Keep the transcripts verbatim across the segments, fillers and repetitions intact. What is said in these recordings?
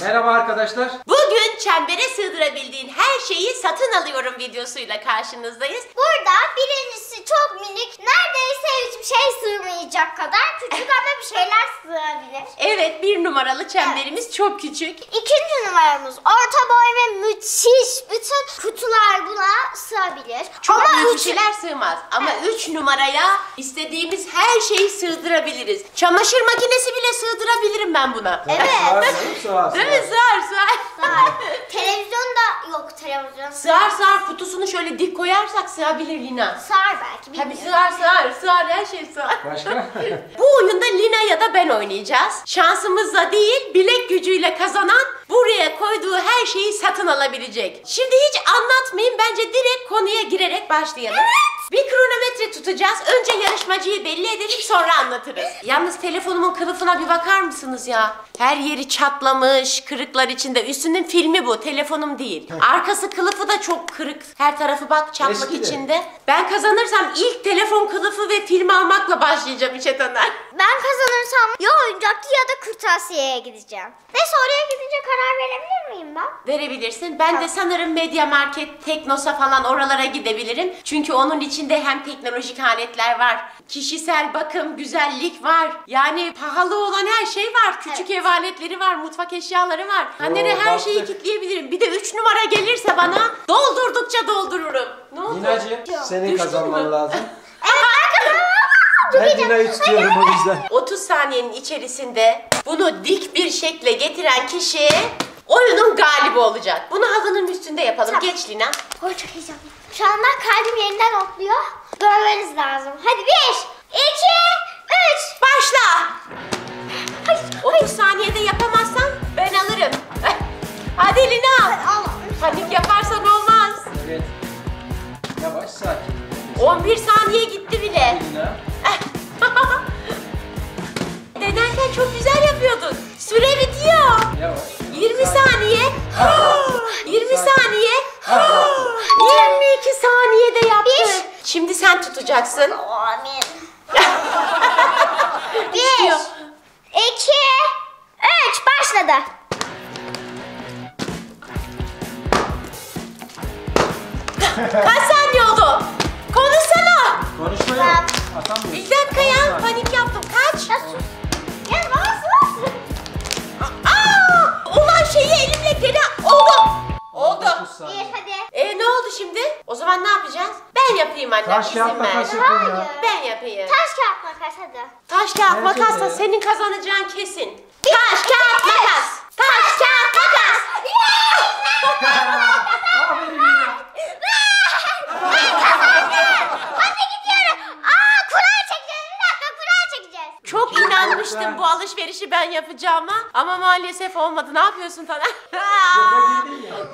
Merhaba arkadaşlar. Bugün çembere sığdırabildiğin her şeyi satın alıyorum videosuyla karşınızdayız. Burada birincisi çok minik, neredeyse hiçbir şey sığmayacak kadar küçük ama bir şeyler sığabilir. Evet, bir numaralı çemberimiz evet. Çok küçük. İkinci numaramız orta boy ve müthiş, bütün kutular buna sığabilir. Çok büyük şeyler sığmaz ama evet. Üç numaraya istediğimiz her şeyi sığdırabiliriz. Çamaşır makinesi bile sığdırabilirim ben buna. Evet. Sığar, değil mi? Sığar, sığar. Sığar. Televizyon da yok, televizyon. Sığar, sığar. Kutusunu şöyle dik koyarsak sığabilir Lina. Sığar belki, bilmiyorum. Tabii sığar, sığar. Sığar, her şey sığar. Başka? Bu oyunda Lina ya da ben oynayacağız. Şansımızla değil, bilek gücüyle kazanan buraya koyduğu her şeyi satın alabilecek. Şimdi hiç anlatmayayım. Bence direkt konuya girerek başlayalım. Evet. Bir kronometre tutacağız. Önce yarışmacıyı belli edelim, sonra anlatırız. Yalnız telefonumun kılıfına bir bakar mısınız ya? Her yeri çatlamış, kırıklar içinde. Üstünün filmi bu, telefonum değil. Arkası kılıfı da çok kırık. Her tarafı bak çatlak Eski içinde. De. Ben kazanırsam ilk telefon kılıfı ve film almakla başlayacağım İçet Öner. Ben kazanırsam ya oyuncakçı ya da kırtasiyeye gideceğim. Neyse, oraya gidince karar verebilir miyim ben? Verebilirsin. Ben tamam. de sanırım Media Market, Teknosa falan oralara gidebilirim. Çünkü onun içinde hem teknolojik aletler var, kişisel bakım, güzellik var. Yani pahalı olan her şey var. Küçük evet. ev aletleri var, mutfak eşyaları var. Annene her şeyi baktı. Kitleyebilirim. Bir de üç numara gelirse bana doldurdukça doldururum. Ne oldu? Linacığım, senin kazanman lazım. Ben Lina'yı tutuyorum o yüzden. otuz saniyenin içerisinde bunu dik bir şekle getiren kişi oyunun galibi olacak. Bunu halının üstünde yapalım. Tamam. Geç Lina. Oy, çok heyecanlı. Şu anda kalbim yerinden otluyor. Dövmeniz lazım. Hadi bir, iki, üç. Başla. Hayır, hayır. otuz saniyede yapamazsan ben alırım. Hadi Lina. Al. Panik yaparsan olmaz. Evet. Yavaş, sakin. on bir saniye gitti bile. Lina. Denerken çok güzel yapıyordun. Süre bitiyor. Yavaş. yirmi saniye. yirmi saniye. yirmi iki saniyede yaptın. Şimdi sen tutacaksın. Amin. bir, iki, üç. Başladı. Kaç saniye oldu? Konuşsana. Konuşma yok. Bir dakika ya, panik yaptım. Kaç? Ya sus. Gel bana sus. Aaa! Ulan şeyi elimle gene... Oldu. Oldu. İyi, hadi. Ee, ne oldu şimdi? O zaman ne yapacağız? Ben yapayım anne. Taş kağıt makas yapayım ya. Ben yapayım. Taş kağıt makas hadi. Taş kağıt makasla senin kazanacağın kesin. Taş kağıt makas. Taş kağıt makas. Aferin ya. Ben kazandım. Hadi gidiyorum. Aa, kura çekeceğiz. Bir dakika, kura çekeceğiz. Çok inanmıştım bu alışverişi ben yapacağıma. Ama maalesef olmadı. Ne yapıyorsun Taner?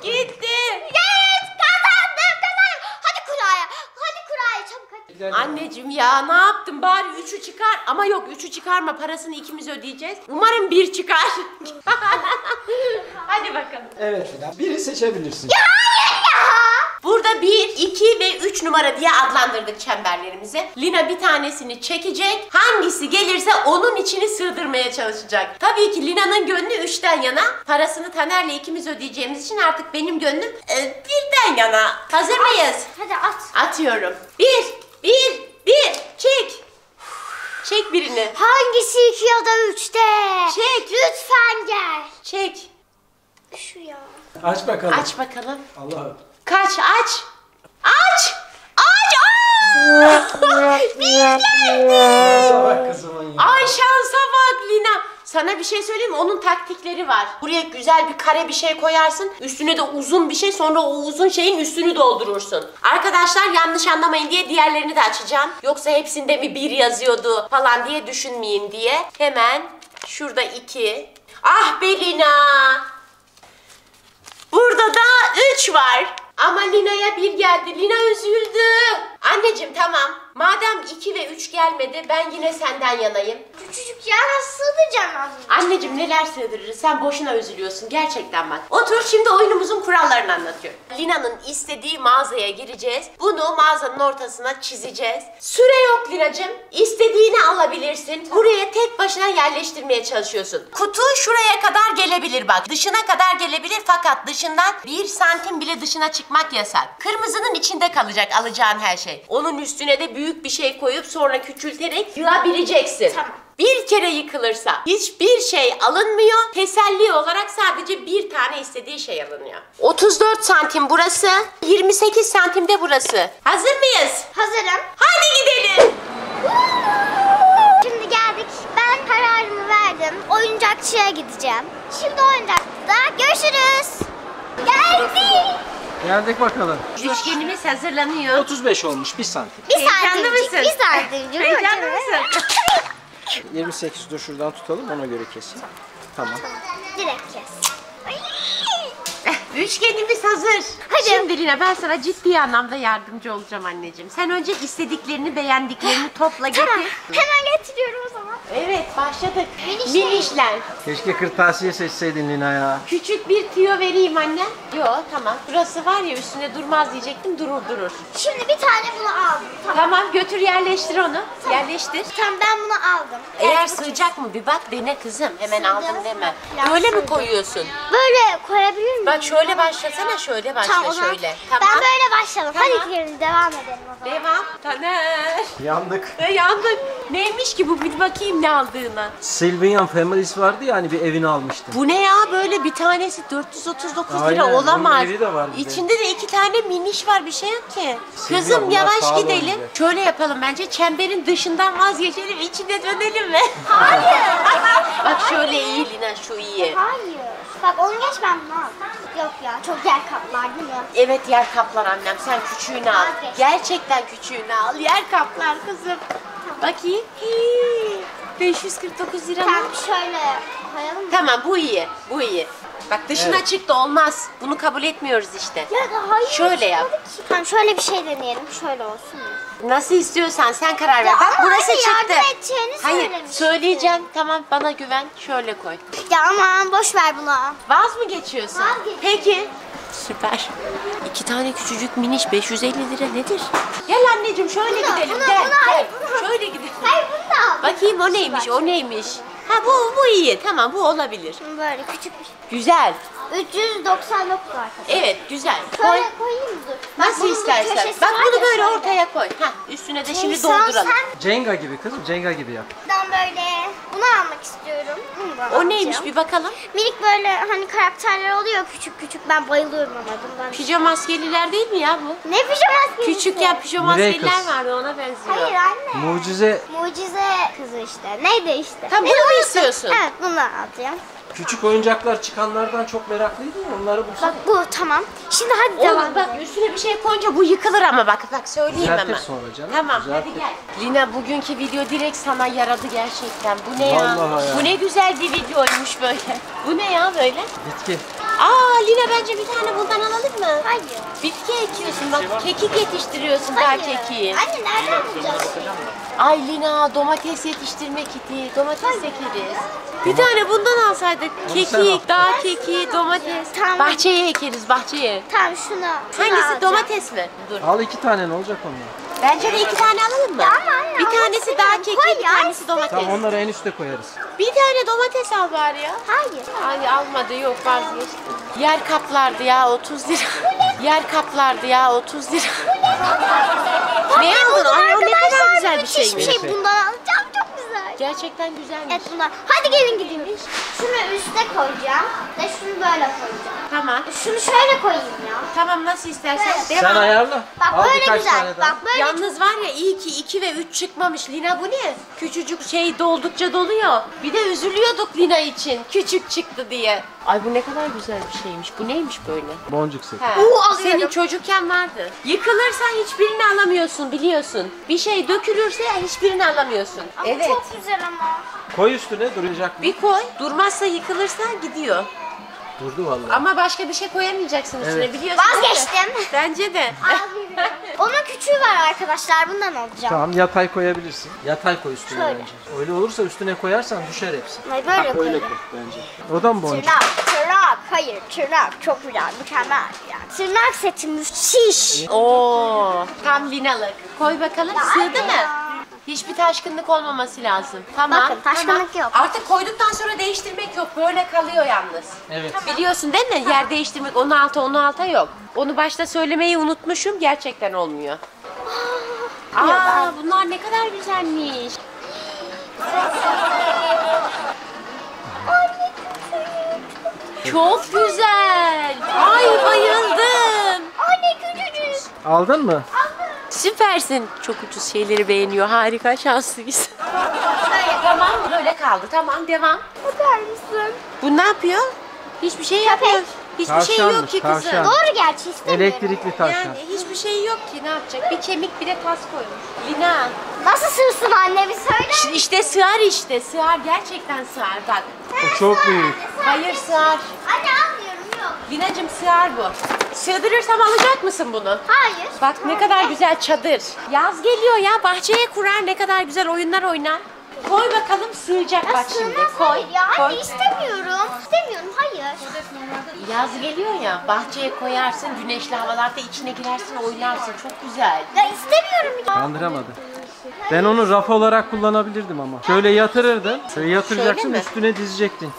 Gitti. Yes, kazandım, kazandım. Hadi kuraya. Hadi kuraya çabuk hadi. Anneciğim ya, ne yaptın? Bari üçü çıkar. Ama yok, üçü çıkarma. Parasını ikimiz ödeyeceğiz. Umarım bir çıkar. Hadi bakalım. Evet, biri seçebilirsin. Ya hayır ya. Burada bir, iki ve üç numara diye adlandırdık çemberlerimizi. Lina bir tanesini çekecek. Hangisi gelirse onun içini sığdırmaya çalışacak. Tabii ki Lina'nın gönlü üçten yana. Parasını Taner'le ikimiz ödeyeceğimiz için artık benim gönlüm e, birden yana. Hazır mıyız? Hadi at. Atıyorum. bir, bir, bir. Çek. Çek birini. Hangisi iki ya da üçte? Çek. Lütfen gel. Çek. Şu ya. Aç bakalım. Aç bakalım. Allah'ım. Kaç, aç. Aç. Aç. Bir geldi. Ay şansa bak Lina. Sana bir şey söyleyeyim mi? Onun taktikleri var. Buraya güzel bir kare bir şey koyarsın. Üstüne de uzun bir şey. Sonra o uzun şeyin üstünü doldurursun. Arkadaşlar yanlış anlamayın diye diğerlerini de açacağım. Yoksa hepsinde mi bir yazıyordu falan diye düşünmeyin diye. Hemen şurada iki. Ah be Lina. Burada da üç var. Ama Lina'ya bir geldi. Lina üzüldü. Anneciğim tamam. Madem iki ve üç gelmedi, ben yine senden yanayım. Küçücük yana sığdıracağım ağzını. Anneciğim neler sığdırırız, sen boşuna üzülüyorsun gerçekten bak. Otur, şimdi oyunumuzun kurallarını anlatıyorum. Lina'nın istediği mağazaya gireceğiz. Bunu mağazanın ortasına çizeceğiz. Süre yok Lina'cığım. İstediğini alabilirsin. Buraya tek başına yerleştirmeye çalışıyorsun. Kutu şuraya kadar gelebilir bak. Dışına kadar gelebilir fakat dışından bir santim bile dışına çıkmak yasak. Kırmızının içinde kalacak alacağın her şey. Onun üstüne de büyük büyük bir şey koyup sonra küçülterek yıkabileceksin. Tamam. Bir kere yıkılırsa hiçbir şey alınmıyor. Teselli olarak sadece bir tane istediği şey alınıyor. otuz dört santim burası, yirmi sekiz santim de burası. Hazır mıyız? Hazırım. Hadi gidelim. Şimdi geldik. Ben kararımı verdim. Oyuncakçıya gideceğim. Şimdi oyuncakta görüşürüz. Geldik. Geldik bakalım. Üçgenimiz hazırlanıyor. otuz beş olmuş, bir santim. Bir santim, bir santim. Heyecanlı mısın? yirmi sekiz dur şuradan tutalım, ona göre kesin. Tamam. Direkt kes. Üçgenimiz hazır. Hadi. Şimdi Lina, ben sana ciddi anlamda yardımcı olacağım anneciğim. Sen önce istediklerini, beğendiklerini topla getir. Tamam, hemen getiriyorum o zaman. Evet, başladık. Minişler. Keşke kırtasiye seçseydin Lina ya. Küçük bir tüyo vereyim anne. Yo, tamam. Burası var ya, üstüne durmaz diyecektim, durur durur. Şimdi bir tane bunu aldım. Tamam, tamam götür yerleştir onu. Tamam. Yerleştir. Tamam, ben bunu aldım. Eğer yani sığacak mı bir bak dene kızım. Hemen sığdım aldım deme. Biraz böyle sığdım mi koyuyorsun? Böyle koyabilir miyim? Bak şöyle başlasana, şöyle başla tamam, şöyle. Tamam. Ben böyle başladım. Tamam. Hadi gidelim, devam edelim o zaman. Devam. Taner. Yandık. E, yandık. Neymiş ki bu? Bir bakayım ne aldığına. Sylvanian Families vardı ya hani, bir evini almıştım. Bu ne ya? Böyle bir tanesi dört yüz otuz dokuz aynen lira olamaz. İçinde de iki tane miniş var, bir şey yok ki. Sylvia, kızım yavaş gidelim. Önce. Şöyle yapalım bence. Çemberin dışından vazgeçelim, içinde dönelim mi? Hayır. Bak şöyle iyi Lina, şu iyi. Hayır. Bak onu geç, ben bunu al. Yok ya, çok yer kaplar değil mi? Evet yer kaplar annem, sen küçüğünü al. Gerçekten küçüğünü al, yer kaplar kızım. Tamam. Bakayım. Hii, beş yüz kırk dokuz lira mı? Sen şöyle koyalım mı? Tamam bu iyi, bu iyi. Bak dışına evet çıktı, olmaz. Bunu kabul etmiyoruz işte. Ya hayır, şöyle yap. Tamam şöyle bir şey deneyelim, şöyle olsun. Nasıl istiyorsan sen karar ver. Bak burası çıktı. Hayır söyleyeceğim. Tamam bana güven. Şöyle koy. Ya aman boş ver bunu. Vaz mı geçiyorsun? Peki. Süper. İki tane küçücük miniş beş yüz elli lira nedir? Gel anneciğim şöyle bunu, gidelim. Bunu, gel, bunu, gel. Bunu. Şöyle gidelim. Hayır bunu da al. Bakayım o neymiş, o neymiş. Ha bu bu iyi. Tamam bu olabilir. Böyle küçük bir şey. Güzel. üç yüz doksan dokuz arkadaşlar. Evet güzel. Şöyle koy, koyayım mı? Nasıl istersen. Bak bunu böyle şöyle ortaya koy. Hah, üstüne de şimdi insan dolduralım. Sen... Cenga gibi kızım, Cenga gibi yap. Ben böyle bunu almak istiyorum. Bunu da o neymiş alacağım, bir bakalım. Minik böyle hani karakterler oluyor küçük küçük. Ben bayılıyorum ama bundan. Pijama maskeliler değil mi ya bu? Ne pijama maskelisi? Küçükken pijama maskeliler vardı, ona benziyor. Hayır anne. Mucize. Mucize kızı işte. Neydi işte? Tam bunu mu istiyorsun? Evet bunu alacağım. Küçük oyuncaklar çıkanlardan çok meraklıydım, onları bulsana. Bak bu tamam. Şimdi hadi oğlum, devam. Bak üstüne bir şey koyunca bu yıkılır ama bak bak söyleyeyim düzeltir hemen. Sonra canım. Tamam düzeltir. Hadi gel. Lina bugünkü video direkt sana yaradı gerçekten. Bu ne vallahi ya? Ya? Bu ne güzel bir videoymuş böyle. Bu ne ya böyle? Bitki. Aa Lina bence bir tane bundan alalım mı? Hayır. Bitki ekiyorsun bak, kekik yetiştiriyorsun daha kekiği. Anne nereden bulacağız? Ay Lina domates yetiştirme kiti, domates ekeriz. Bir tane bundan alsaydık, kekik, dağ kekiği, domates. Tamam. Bahçeye ekeriz, bahçeye. Tamam şuna. Hangisi alacağım, domates mi? Dur. Al iki tane, ne olacak onunla? Bence de iki tane alalım mı? Tamam anne. Bir tanesi dağ kekiği, bir tanesi domates. Tamam onları en üste koyarız. Bir tane domates al bari ya. Hayır. Hayır almadı, yok vazgeçti. Yer kaplardı ya otuz lira. Yer kaplardı ya otuz lira. Ne aldın? Ay o ne kadar güzel bir şey. Hiçbir şey bundan alacağım, çok güzel. Gerçekten güzelmiş. Evet bunlar. Hadi gelin gidelim. Şunu üste koyacağım ve şunu böyle koyacağım. Tamam. Şunu şöyle koyayım ya. Tamam nasıl istersen. Sen bak ayarla. Bak al böyle güzel. Bak böyle. Yalnız var ya iyi ki iki ve üç çıkmamış. Lina bu ne? Küçücük şey doldukça doluyor. Bir de üzülüyorduk Lina için. Küçük çıktı diye. Ay bu ne kadar güzel bir şeymiş. Bu neymiş böyle? Boncuk seti. Senin çocukken vardı. Yıkılırsa hiçbirini alamıyorsun biliyorsun. Bir şey dökülürse hiçbirini alamıyorsun. Ama evet. Çok güzel ama. Koy üstüne, duracak mı? Bir koy. Durmazsa yıkılırsa gidiyor. Durdu vallahi. Ama başka bir şey koyamayacaksın üstüne evet, biliyorsun. Vazgeçtim. Bence de. Onun küçüğü var arkadaşlar, bundan alacağım. Tamam, yatay koyabilirsin. Yatay koy üstüne. Şöyle. Bence. Öyle olursa üstüne koyarsan düşer hepsi. Hayır, böyle ha, koy. Öyle koy bence. O da mı boncuk? Tırnak, tırnak, hayır tırnak. Çok güzel, mükemmel yani. Tırnak seti müthiş. Ooo, tam linalık. Koy bakalım, ya sığdı ya. mı? Hiçbir taşkınlık olmaması lazım. Tamam. Bakın taşkınlık tamam. yok. Artık koyduktan sonra değiştirmek yok. Böyle kalıyor yalnız. Evet. Tamam. Biliyorsun değil mi? Tamam. Yer değiştirmek onu alta onu alta yok. Onu başta söylemeyi unutmuşum. Gerçekten olmuyor. Aa, Aa bunlar ne kadar güzelmiş. Çok güzel. Ay bayıldım. Anne küçücük. Aldın mı? Süpersin. Çok ucuz şeyleri beğeniyor. Harika, şanslıyız. Tamam, böyle kaldı. Tamam, devam. Bakar mısın? Bu ne yapıyor? Hiçbir şey yapmıyor. Hiçbir tavşanmış, şey yok ki kızım. Tavşan. Doğru gerçi istemiyorum. Elektrikli tavşan. Yani hiçbir şey yok ki, ne yapacak? Bir kemik bile kas koymuş. Lina. Nasıl sığsın anne, bir söyle. İşte, işte sığar işte. Sığar, gerçekten sığar. Bak. O çok büyük. Hayır sığar. Anne almıyorum, yok. Lina'cığım sığar bu. Sığdırırsam alacak mısın bunu? Hayır. Bak ne kadar güzel çadır. Yaz geliyor ya, bahçeye kurar, ne kadar güzel oyunlar oynar. Koy bakalım, sığacak ya, bak şimdi. Koy. Ya koy. Anne istemiyorum. İstemiyorum, hayır. Yaz geliyor ya, bahçeye koyarsın, güneşli havalarda içine girersin, oynarsın. Çok güzel. Ya istemiyorum. Kandıramadı. Ben onu raf olarak kullanabilirdim ama. Şöyle yatırırdın. Şöyle yatıracaksın, şöyle üstüne dizecektin.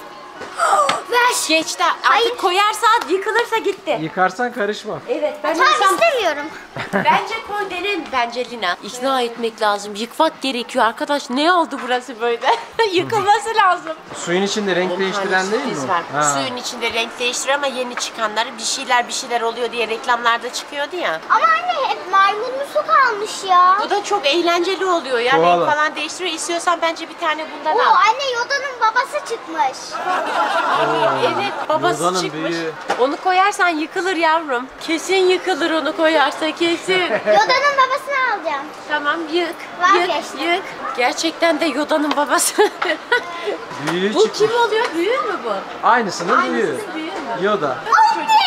Geçti. Artık hayır. Koyarsa, yıkılırsa gitti. Yıkarsan karışma. Evet. Ben tamam, olsam... istemiyorum. Bence koy derim. Bence Lina. İkna etmek lazım. Yıkmak gerekiyor. Arkadaş ne oldu burası böyle? Yıkılması lazım. Suyun içinde renk değiştiren değil mi? Var. Ha. Suyun içinde renk değiştiriyor ama yeni çıkanları bir şeyler bir şeyler oluyor diye reklamlarda çıkıyordu ya. Ama anne hep maymunlu su kalmış ya. Bu da çok eğlenceli oluyor ya. Doğru. Renk falan değiştiriyor. İstiyorsan bence bir tane bundan Oo, al. Anne Yoda'nın babası çıkmış. Evet, babası Yoda'nın çıkmış. Büyüğü. Onu koyarsan yıkılır yavrum. Kesin yıkılır onu koyarsa, kesin. Yoda'nın babasını alacağım. Tamam, yık, Vazgeçtim. yık, yık. Gerçekten de Yoda'nın babası. Büyüğü bu çıkmış. Kim oluyor? Büyüğü mü bu? Aynısının büyüğü. Aynısı büyüğü mü? Yoda. Anne,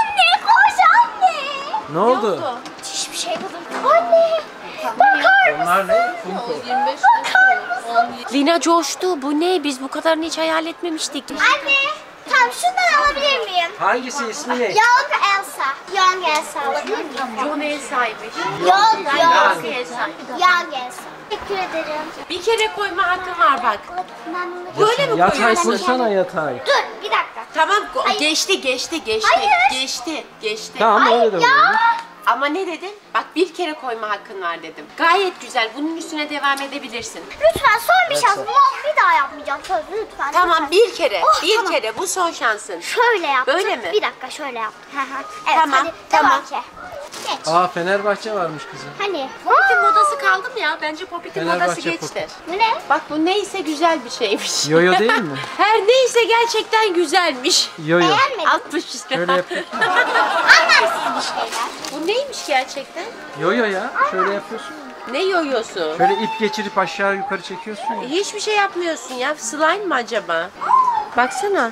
anne, koş anne. Ne oldu? Ne oldu? Hiçbir şey bulamadım. Anne, bakar mısın? Onlar ne? Bakar mısın? Lina coştu. Bu ne? Biz bu kadarını hiç hayal etmemiştik. Anne. Tamam, şundan alabilir miyim? Hangisi, ismi ne? Young Elsa. Young Elsa alabilir miyim? Young Elsa'ymış. Young Elsa. Young Elsa. Teşekkür ederim. Bir kere koyma hakkın var bak. Böyle mi koyuyorsun? Yatay koysana, yatay. Dur bir dakika. Tamam, hayır. geçti geçti geçti. Hayır. Geçti geçti. Tamam, öyle de olur. Ama ne dedin? Bak bir kere koyma hakkın var dedim. Gayet güzel. Bunun üstüne devam edebilirsin. Lütfen son bir şans. Bir daha yapmayacağım. Söz lütfen. Tamam lütfen. bir kere. Oh, bir tamam. kere. Bu son şansın. Şöyle yaptım. Böyle mi? Bir dakika şöyle yaptım. Evet, tamam. Hadi, tamam. Geç. Aa, Fenerbahçe varmış kızım. Hani? Popit'in modası kaldı mı ya? Bence Popit'in modası geçti. Bu ne? Bak bu neyse güzel bir şeymiş. Yoyo değil mi? Her neyse gerçekten güzelmiş. Yoyo. Beğenmedim. altmış işte. Şöyle yapayım. Anlamsız bir şeyler. Bu neymiş gerçekten? Yoyo ya. Anlam. Şöyle yapıyorsun. Ne yoyosu? Şöyle ip geçirip aşağı yukarı çekiyorsun ya. E, hiçbir şey yapmıyorsun ya. Slime mi acaba? Baksana.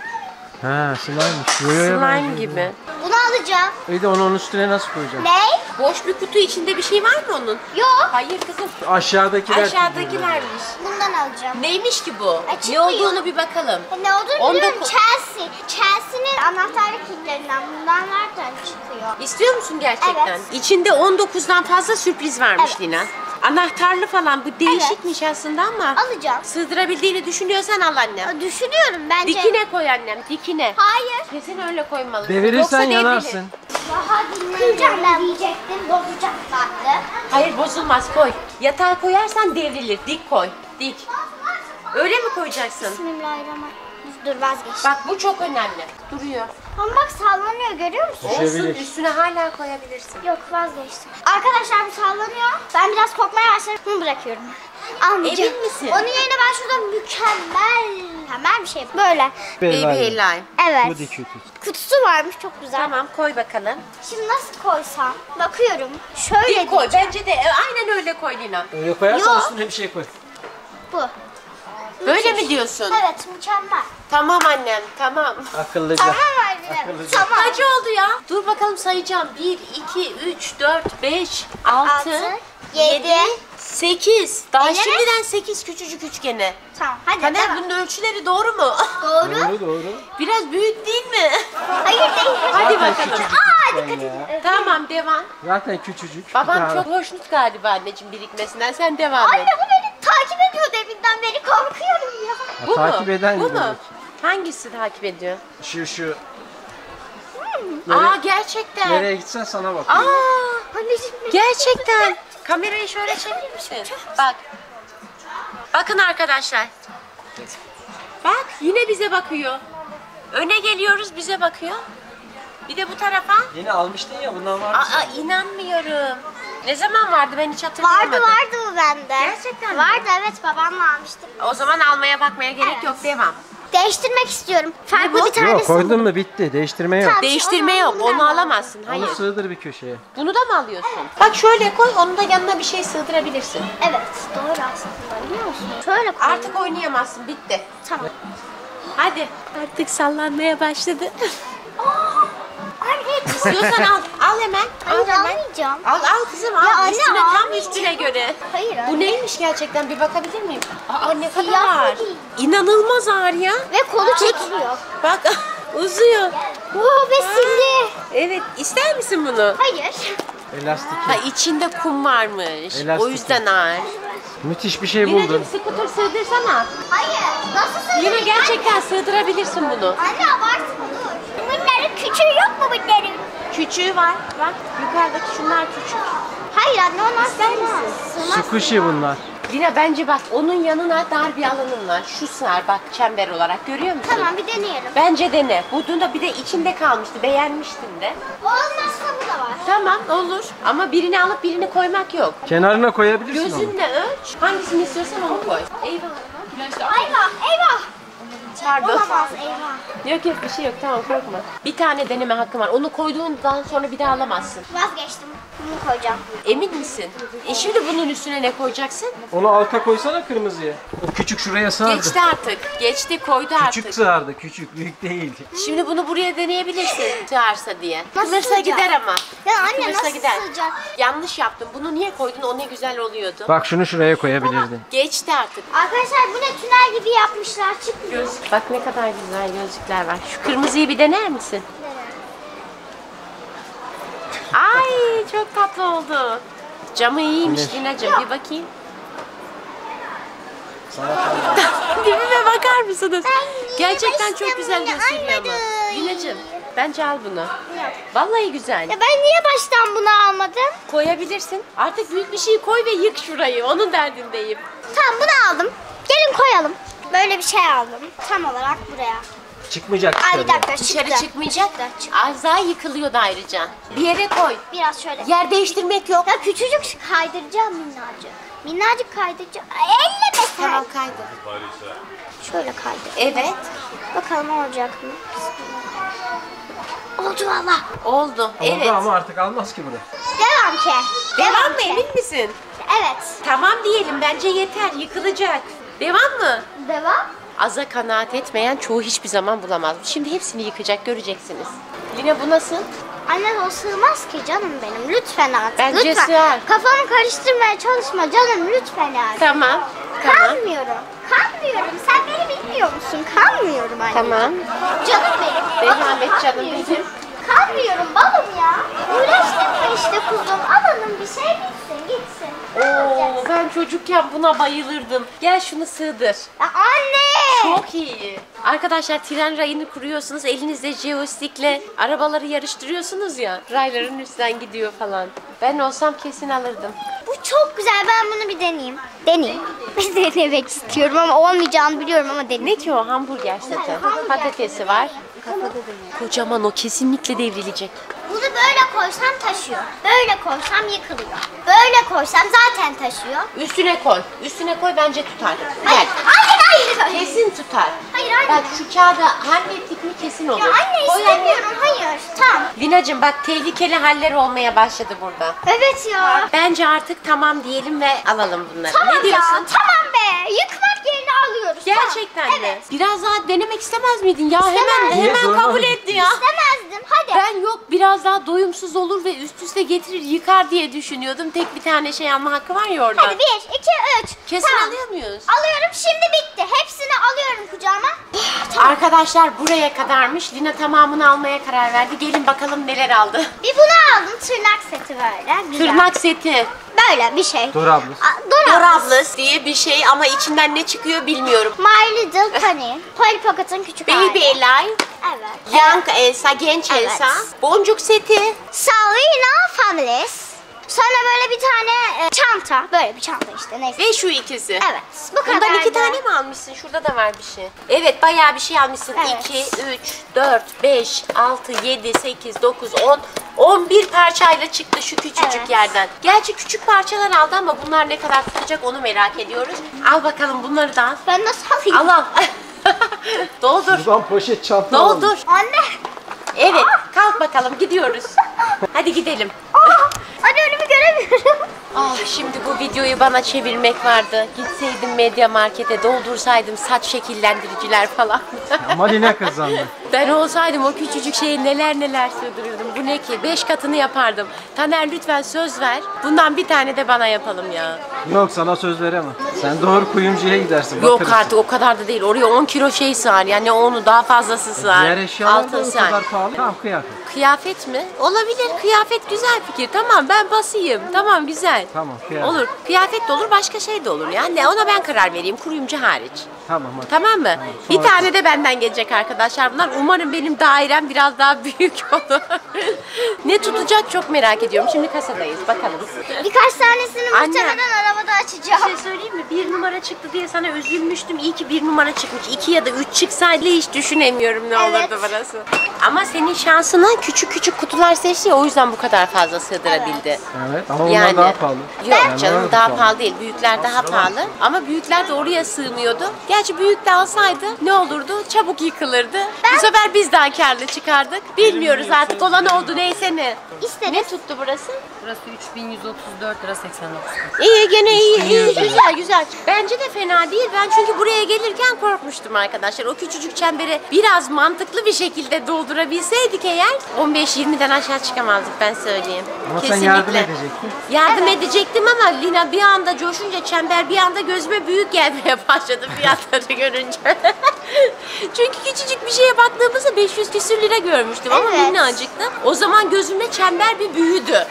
Ha, slime'miş. Yoyoya slime gibi. gibi. Bunu alacağım. İyi de onu onun üstüne nasıl koyacağım? Ne? Boş bir kutu, içinde bir şey var mı onun? Yok. Hayır kızım. Aşağıdakiler. Aşağıdakilermiş. Bundan alacağım. Neymiş ki bu? Açık ne olduğunu yok. bir bakalım. Ne olduğunu biliyorum. Chelsea. Chelsea'nin anahtarlık kilitlerinden bundan nereden çıkıyor? İstiyor musun gerçekten? Evet. İçinde on dokuzdan fazla sürpriz varmış, evet. Lina. Anahtarlı falan, bu değişikmiş evet. aslında ama alacağım. Sığdırabildiğini düşünüyorsan al annem. Düşünüyorum bence. Dikine koy annem, dikine. Hayır. Kesin öyle koymalısın. Devirirsen yanarsın. Daha dinlenmeden diyecektim, bozacaklardı. Hayır bozulmaz, koy. Yatağa koyarsan devrilir, dik koy, dik. Öyle mi koyacaksın? Bismillahirrahmanirrahim. Dur vazgeç. Bak bu çok önemli. Duruyor. Ama bak sallanıyor, görüyor musun? Olsun, üstüne hala koyabilirsin. Yok, vazgeçtim. Arkadaşlar bu sallanıyor. Ben biraz korkmaya başladım. Bunu bırakıyorum. Almayacağım. Emin misin? Onun yerine ben şurada mükemmel, mükemmel bir şey yapayım. Böyle. Baby, Baby Lime. Evet. Bu dikiyor. Kutusu varmış, çok güzel. Tamam, koy bakalım. Şimdi nasıl koysam? Bakıyorum. Şöyle diyeceğim. Koy. Bence de aynen öyle koy Lina. Öyle koyarsan üstüne bir şey koy. Bu. Böyle Müthiş. mi diyorsun? Evet, mükemmel. Tamam annem, tamam. Akıllıca. Aha, akıllıca. Tamam. Kaç oldu ya? Dur bakalım sayacağım. bir, iki, üç, dört, beş, altı, yedi, sekiz. Daha Elene. Şimdiden sekiz küçücük üçgeni. Tamam, hadi Kader, tamam. Bunun ölçüleri doğru mu? Doğru. Doğru, doğru. Biraz büyük değil mi? Hayır değil. Hadi zaten bakalım. Küçücük, aa, dikkat edin. Evet. Tamam, devam. Zaten küçücük. Baban çok hoşnut galiba anneciğim birikmesinden. Sen devam anne, et. Anne, bu beni takip ediyor deminden beri, korkuyorum ya. Ha, bu takip mu? Eden bu mu? Demek. Hangisi takip ediyor? Şu şu. Hmm. Aa, gerçekten. Nereye gitsen sana bakıyor. Aa, anneciğim. Gerçekten. Kamerayı şöyle çevirir misin? Bak. Bakın arkadaşlar. Bak, yine bize bakıyor. Öne geliyoruz, bize bakıyor. Bir de bu tarafa. Yine almıştın ya, bundan var mı? Aa, inanmıyorum. Ne zaman vardı, ben hiç hatırlayamadım. Vardı vardı bu bende. Gerçekten vardı mi? Evet, babamla almıştım. O zaman almaya bakmaya gerek evet. Yok, devam. Değiştirmek istiyorum. Farklı bir tanesi. Yok, koydun mu bitti. Değiştirme yok. Tamam, değiştirme onu, yok. Onu, onu alamazsın. Hayır. Onu sığdır bir köşeye. Bunu da mı alıyorsun? Evet. Bak şöyle koy. Onu da yanına bir şey sığdırabilirsin. Evet. Doğru aslında. Biliyor musun? Şöyle koy. Artık oynayamazsın. Bitti. Tamam. Hadi. Artık sallanmaya başladı. Anne. İstiyorsan al. Al hemen. Al hemen. Almayacağım. Al al kızım. Al. Ya anne, üstüne tam üstüne göre. Hayır anne. Bu neymiş gerçekten? Bir bakabilir miyim? Aa, ne kadar ağır. İnanılmaz ağır ya. Ve kolu çekiliyor. Bak uzuyor. Oo, besilli. Evet. İster misin bunu? Hayır. Elastik. Ha, içinde kum varmış. Elastik. O yüzden ağır. Müthiş bir şey buldum. Yine skuter sığdırsana. Hayır. Nasıl sığdırabilirim? Yine gerçekten anne. Sığdırabilirsin bunu. Anne abartma dur. Bunların küçüğü yok mu bunların? Küçüğü var. Bak yukarıdaki şunlar küçük. Hayır anne, onlar sığmaz. Sukuşi bunlar. Lina bence bak onun yanına dar bir alanın var. Şu sığar bak çember olarak, görüyor musun? Tamam, bir deneyelim. Bence dene. Bulduğunda bir de içinde kalmıştı. Beğenmiştin de. Olmazsa bu da var. Tamam olur ama birini alıp birini koymak yok. Kenarına koyabilirsin. Gözünle onu ölç. Hangisini istiyorsan onu koy. Eyvah. Eyvah eyvah. Pardon. Olamaz, eyvah. Yok yok, bir şey yok, tamam korkma. Bir tane deneme hakkım var. Onu koyduğundan sonra bir daha alamazsın. Vazgeçtim. Bunu koyacağım. Emin misin? E şimdi bunun üstüne ne koyacaksın? Onu alta koysana, kırmızıya. O küçük şuraya sığardı. Geçti artık. Geçti, koydu küçük artık. Küçük sığardı. Küçük, büyük değil. Şimdi bunu buraya deneyebilirsin. Sığarsa diye. Sığarsa gider ama. Ya anne sığarsa nasıl gider. Sığacak? Yanlış yaptın. Bunu niye koydun? O ne güzel oluyordu. Bak şunu şuraya koyabilirdin. Tamam. Geçti artık. Arkadaşlar bu ne, tünel gibi yapmışlar. Çıkmıyor. Göz. Bak ne kadar güzel gözlükler var. Şu kırmızıyı bir dener misin? Ay çok tatlı oldu. Camı iyiymiş Lina'cığım, bir bakayım. Dibime bakar mısınız? Ben gerçekten çok güzel gösteriyor ama. Lina'cığım bence al bunu. Yok. Vallahi güzel. Ya ben niye baştan bunu almadım? Koyabilirsin. Artık büyük bir şey koy ve yık şurayı. Onun derdindeyim. Tamam, bunu aldım. Gelin koyalım. Böyle bir şey aldım. Tam olarak buraya. Çıkmayacak. Ay bir dakika, dışarı çıktı. Çıkmayacak da. Az daha yıkılıyordu ayrıca. Bir yere koy. Biraz şöyle. Yer değiştirmek yok. Ya küçücük kaydıracağım minnacık. Minnacık kaydıracağım. Elle be sen. Tamam kaydır. Şöyle kaydır. Evet. Bakalım olacak mı? Oldu valla. Oldu. Oldu evet. Ama artık almaz ki bunu. Devam ki. Devam, Devam mı ki. Emin misin? Evet. Tamam diyelim, bence yeter, yıkılacak. Devam mı? Devam. Aza kanaat etmeyen çoğu hiçbir zaman bulamaz. Şimdi hepsini yıkacak, göreceksiniz. Lina bu nasıl? Anne o sığmaz ki canım benim. Lütfen artık. Bence lütfen. Sığar. Kafamı karıştırmaya çalışma canım, lütfen artık. Tamam. Kanmıyorum. Tamam. Kanmıyorum. Sen beni bilmiyor musun? Kanmıyorum anne. Tamam. Canım benim. Devam et canım bizim. Kanmıyorum balım ya. Uğraştırma işte kuzum. Alalım bir şey bitsin gitsin. Oo, ben çocukken buna bayılırdım. Gel şunu sığdır. Ya anne. Çok iyi. Arkadaşlar tren rayını kuruyorsunuz. Elinizde joystickle arabaları yarıştırıyorsunuz ya. Rayların üstten gidiyor falan. Ben olsam kesin alırdım. Bu çok güzel. Ben bunu bir deneyeyim. Deneyim. Denemek istiyorum ama olmayacağını biliyorum ama deneyim. Ne ki o? Hamburger zaten. Patatesi var. Kocaman, o kesinlikle devrilecek. Bunu böyle koysam taşıyor. Böyle koysam yıkılıyor. Böyle koysam zaten taşıyor. Üstüne koy. Üstüne koy, bence tutar. Hayır. Hayır. Hayır. Kesin tutar. Hayır anne. Bak şu kağıda hallettik mi kesin olur. Ya anne istemiyorum, hayır. Tamam. Lina'cığım bak tehlikeli haller olmaya başladı burada. Evet ya. Bence artık tamam diyelim ve alalım bunları. Tamam ne diyorsun? Ya, tamam be. Yıkmak yerine alıyoruz. Gerçekten de. Evet. Biraz daha denemek istemez miydin ya? İstemezdim. Hemen niye hemen zorlamadın? Kabul etti ya. İstemezdim. Hadi. Ben yok biraz daha doyumsuz olur ve üst üste getirir yıkar diye düşünüyordum. Tek bir tane şey alma hakkı var ya orada. Hadi bir, iki, üç. Kesin tamam. Alıyor muyuz? Alıyorum. Şimdi bitti. Hepsini alıyorum kucağıma. Tamam. Arkadaşlar buraya kadarmış. Lina tamamını almaya karar verdi. Gelin bakalım neler aldı. Bir bunu aldım. Tırnak seti böyle. Güzel. Tırnak seti. Böyle bir şey. Dorablus. Dorablus diye bir şey ama içinden ne çıkıyor bilmiyorum. My Little Pony. Polly Pocket'ın küçük Baby hali. Baby Eli. Evet. Young evet. Elsa, genç evet. Elsa. Boncuk seti. Sylvanian Families. Sonra böyle bir tane e, çanta. Böyle bir çanta işte neyse. Ve şu ikisi. Evet. Bu bundan iki da. Tane mi almışsın? Şurada da var bir şey. Evet bayağı bir şey almışsın. Evet. iki, üç, dört, beş, altı, yedi, sekiz, dokuz, on. on bir parçayla çıktı şu küçücük evet. yerden. Gerçi küçük parçalar aldı ama bunlar ne kadar tutacak onu merak ediyoruz. Al bakalım bunları da al. Ben nasıl alayım? Al al. Doldur. Buradan poşet çanta doldur. Almış. Anne. Evet aa. Kalk bakalım gidiyoruz. Hadi gidelim. Anne önümü göremiyorum. Ah şimdi bu videoyu bana çevirmek vardı. Gitseydim Media Market'e doldursaydım saç şekillendiriciler falan. Ama Lina kazandı. Ben olsaydım o küçücük şeyi neler neler sığdırırdım. Bu ne ki? Beş katını yapardım. Taner lütfen söz ver. Bundan bir tane de bana yapalım ya. Yok sana söz veremem. Sen doğru kuyumcuya gidersin. Yok bakarız. Artık o kadar da değil. Oraya on kilo şey sığar. Yani onu daha fazlası sığar. Diğer eşyalar da o kadar pahalı. Tamam kıyafet. Kıyafet mi? Olabilir. Kıyafet güzel fikir. Tamam ben basayım. Tamam güzel. Tamam kıyafet. Olur. Kıyafet de olur başka şey de olur. Yani ona ben karar vereyim. Kuyumcu hariç. Tamam hadi. Tamam mı? Tamam, bir tane de benden gelecek arkadaşlar. Bunlar umarım benim dairem biraz daha büyük olur. Ne tutacak çok merak ediyorum. Şimdi kasadayız. Bakalım. Birkaç tanesini muhtemelen arabada açacağım. Bir şey söyleyeyim mi? Bir numara çıktı diye sana üzülmüştüm. İyi ki bir numara çıkmış. İki ya da üç çıksaydı hiç düşünemiyorum ne evet. olurdu burası. Ama senin şansına küçük küçük kutular seçti ya, o yüzden bu kadar fazla sığdırabildi. Evet. Evet ama onlar yani, daha pahalı. Yok ben canım daha pahalı, pahalı değil. Büyükler aslında daha pahalı. Var. Ama büyükler de oraya sığmıyordu. Gerçi büyük de alsaydı ne olurdu? Çabuk yıkılırdı. Ben... Bu sefer biz daha karlı çıkardık. Bilmiyoruz artık olan oldu neyse ne. İsteriz. Ne tuttu burası? Burası üç bin yüz otuz dört lira seksen dokuz. İyi gene iyi, iyi. Güzel güzel. Bence de fena değil. Ben çünkü buraya gelirken korkmuştum arkadaşlar. O küçücük çemberi biraz mantıklı bir şekilde doldurabilseydik eğer on beş yirmiden aşağı çıkamazdık ben söyleyeyim. Ama kesinlikle. Sen yardım edecektin. Yardım evet. edecektim ama Lina bir anda coşunca çember bir anda gözüme büyük gelmeye başladı fiyatları görünce. Çünkü küçücük bir şeye baktığımızda beş yüz küsür lira görmüştüm evet. ama minnacıktı. O zaman gözümde çember bir büyüdü.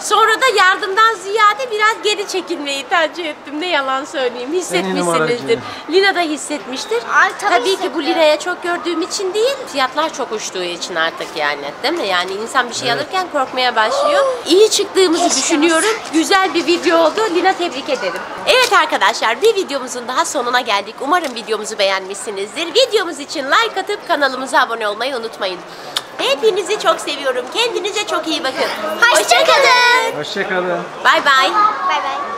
Sonra da yardımdan ziyade biraz geri çekilmeyi tercih ettim. Ne yalan söyleyeyim. Hissetmişsinizdir. Lina da hissetmiştir. Ay, tabii tabii ki bu Lina'ya çok gördüğüm için değil, fiyatlar çok uçtuğu için artık yani. Değil mi? Yani insan bir şey evet. alırken korkmaya başlıyor. İyi çıktığımızı keşke düşünüyorum. Olsun. Güzel bir video oldu. Lina tebrik ederim. Evet arkadaşlar bir videomuzun daha sonuna geldik. Umarım videomuzu beğenmişsinizdir. Videomuz için like atıp kanalımıza abone olmayı unutmayın. Hepinizi çok seviyorum. Kendinize çok iyi bakın. Hoşçakalın. Hoşçakalın. Hoşçakalın. Bye bye. Bye bye.